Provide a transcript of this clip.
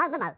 Bye, Mama.